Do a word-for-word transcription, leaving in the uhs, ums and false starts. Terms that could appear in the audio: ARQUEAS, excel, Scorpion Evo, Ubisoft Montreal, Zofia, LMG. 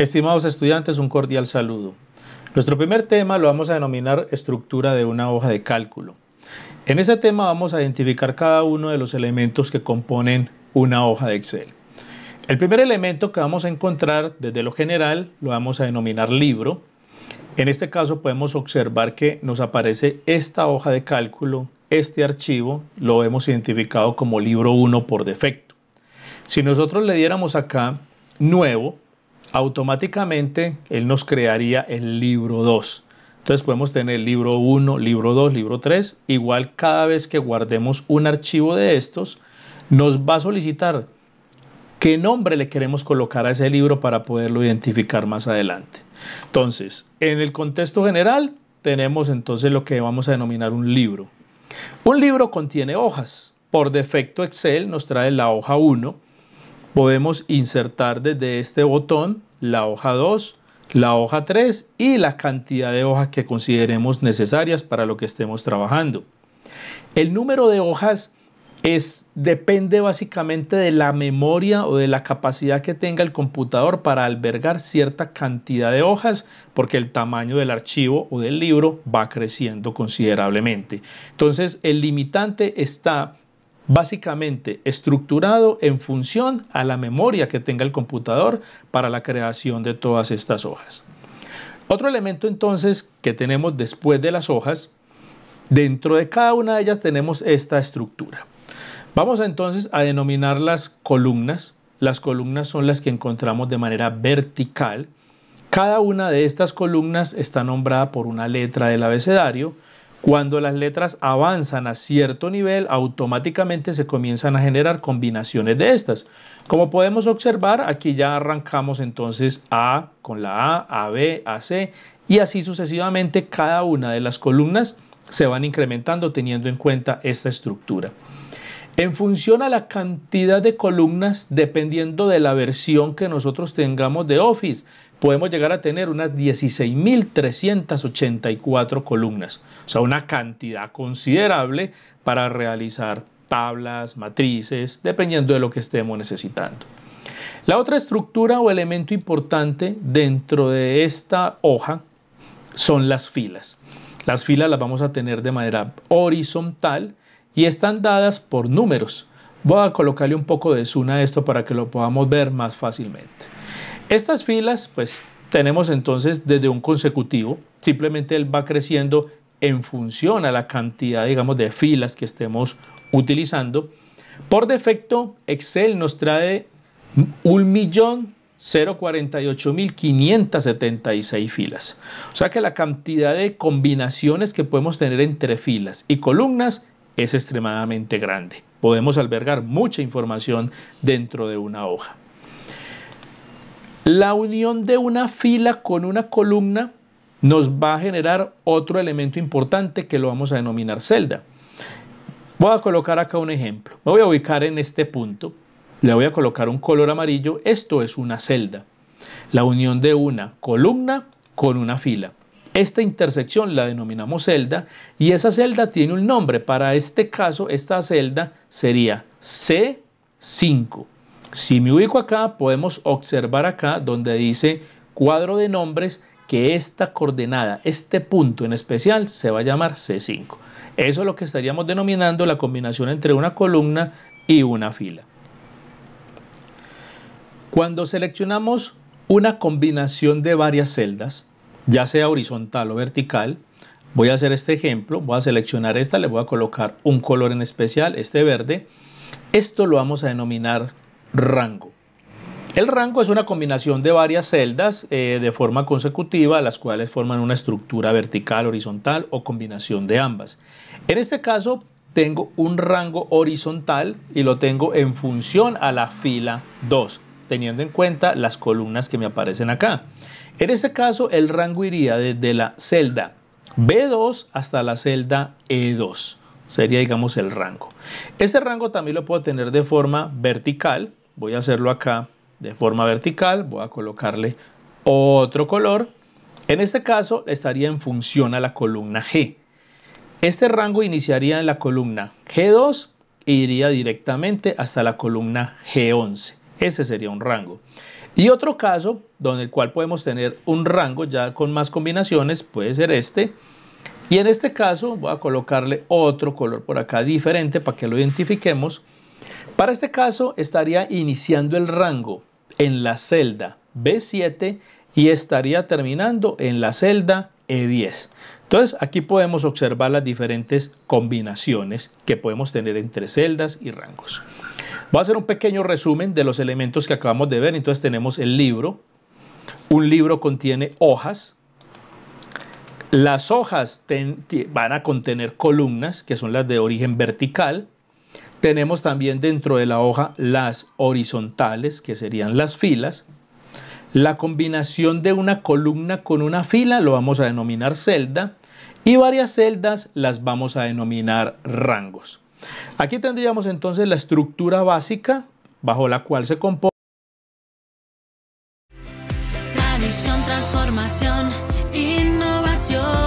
Estimados estudiantes, un cordial saludo. Nuestro primer tema lo vamos a denominar estructura de una hoja de cálculo. En este tema vamos a identificar cada uno de los elementos que componen una hoja de Excel. El primer elemento que vamos a encontrar desde lo general lo vamos a denominar libro. En este caso podemos observar que nos aparece esta hoja de cálculo, este archivo, lo hemos identificado como libro uno por defecto. Si nosotros le diéramos acá nuevo, automáticamente él nos crearía el libro dos. Entonces podemos tener libro uno, libro dos, libro tres. Igual, cada vez que guardemos un archivo de estos, nos va a solicitar qué nombre le queremos colocar a ese libro para poderlo identificar más adelante. Entonces, en el contexto general, tenemos entonces lo que vamos a denominar un libro. Un libro contiene hojas. Por defecto, Excel nos trae la hoja uno. Podemos insertar desde este botón la hoja dos, la hoja tres y la cantidad de hojas que consideremos necesarias para lo que estemos trabajando. El número de hojas es, depende básicamente de la memoria o de la capacidad que tenga el computador para albergar cierta cantidad de hojas, porque el tamaño del archivo o del libro va creciendo considerablemente. Entonces, el limitante está básicamente estructurado en función a la memoria que tenga el computador para la creación de todas estas hojas. Otro elemento entonces que tenemos después de las hojas, dentro de cada una de ellas tenemos esta estructura. Vamos entonces a denominar las columnas. Las columnas son las que encontramos de manera vertical. Cada una de estas columnas está nombrada por una letra del abecedario. Cuando las letras avanzan a cierto nivel, automáticamente se comienzan a generar combinaciones de estas. Como podemos observar, aquí ya arrancamos entonces A con la A, A B, A C, y así sucesivamente cada una de las columnas se van incrementando teniendo en cuenta esta estructura. En función a la cantidad de columnas, dependiendo de la versión que nosotros tengamos de Office, podemos llegar a tener unas dieciséis mil trescientas ochenta y cuatro columnas, o sea, una cantidad considerable para realizar tablas, matrices, dependiendo de lo que estemos necesitando. La otra estructura o elemento importante dentro de esta hoja son las filas. Las filas las vamos a tener de manera horizontal y están dadas por números. Voy a colocarle un poco de zoom a esto para que lo podamos ver más fácilmente. Estas filas, pues, tenemos entonces desde un consecutivo. Simplemente él va creciendo en función a la cantidad, digamos, de filas que estemos utilizando. Por defecto, Excel nos trae un millón cuarenta y ocho mil quinientas setenta y seis filas. O sea que la cantidad de combinaciones que podemos tener entre filas y columnas es extremadamente grande. Podemos albergar mucha información dentro de una hoja. La unión de una fila con una columna nos va a generar otro elemento importante que lo vamos a denominar celda. Voy a colocar acá un ejemplo. Me voy a ubicar en este punto. Le voy a colocar un color amarillo. Esto es una celda. La unión de una columna con una fila. Esta intersección la denominamos celda y esa celda tiene un nombre. Para este caso, esta celda sería C cinco. Si me ubico acá, podemos observar acá donde dice cuadro de nombres que esta coordenada, este punto en especial, se va a llamar C cinco. Eso es lo que estaríamos denominando la combinación entre una columna y una fila. Cuando seleccionamos una combinación de varias celdas, ya sea horizontal o vertical, voy a hacer este ejemplo, voy a seleccionar esta, le voy a colocar un color en especial, este verde. Esto lo vamos a denominar rango. El rango es una combinación de varias celdas eh, de forma consecutiva, las cuales forman una estructura vertical, horizontal o combinación de ambas. En este caso tengo un rango horizontal y lo tengo en función a la fila dos, teniendo en cuenta las columnas que me aparecen acá. En este caso el rango iría desde la celda B dos hasta la celda E dos. Sería, digamos, el rango. Este rango también lo puedo tener de forma vertical. Voy a hacerlo acá de forma vertical, voy a colocarle otro color. En este caso estaría en función a la columna G. Este rango iniciaría en la columna G dos e iría directamente hasta la columna G once. Ese sería un rango. Y otro caso, donde el cual podemos tener un rango ya con más combinaciones, puede ser este. Y en este caso voy a colocarle otro color por acá diferente para que lo identifiquemos. Para este caso estaría iniciando el rango en la celda B siete y estaría terminando en la celda E diez. Entonces aquí podemos observar las diferentes combinaciones que podemos tener entre celdas y rangos. Voy a hacer un pequeño resumen de los elementos que acabamos de ver. Entonces tenemos el libro. Un libro contiene hojas. Las hojas ten, van a contener columnas, que son las de origen vertical. Tenemos también dentro de la hoja las horizontales, que serían las filas. La combinación de una columna con una fila lo vamos a denominar celda, y varias celdas las vamos a denominar rangos. Aquí tendríamos entonces la estructura básica bajo la cual se compone. Tradición, transformación, innovación.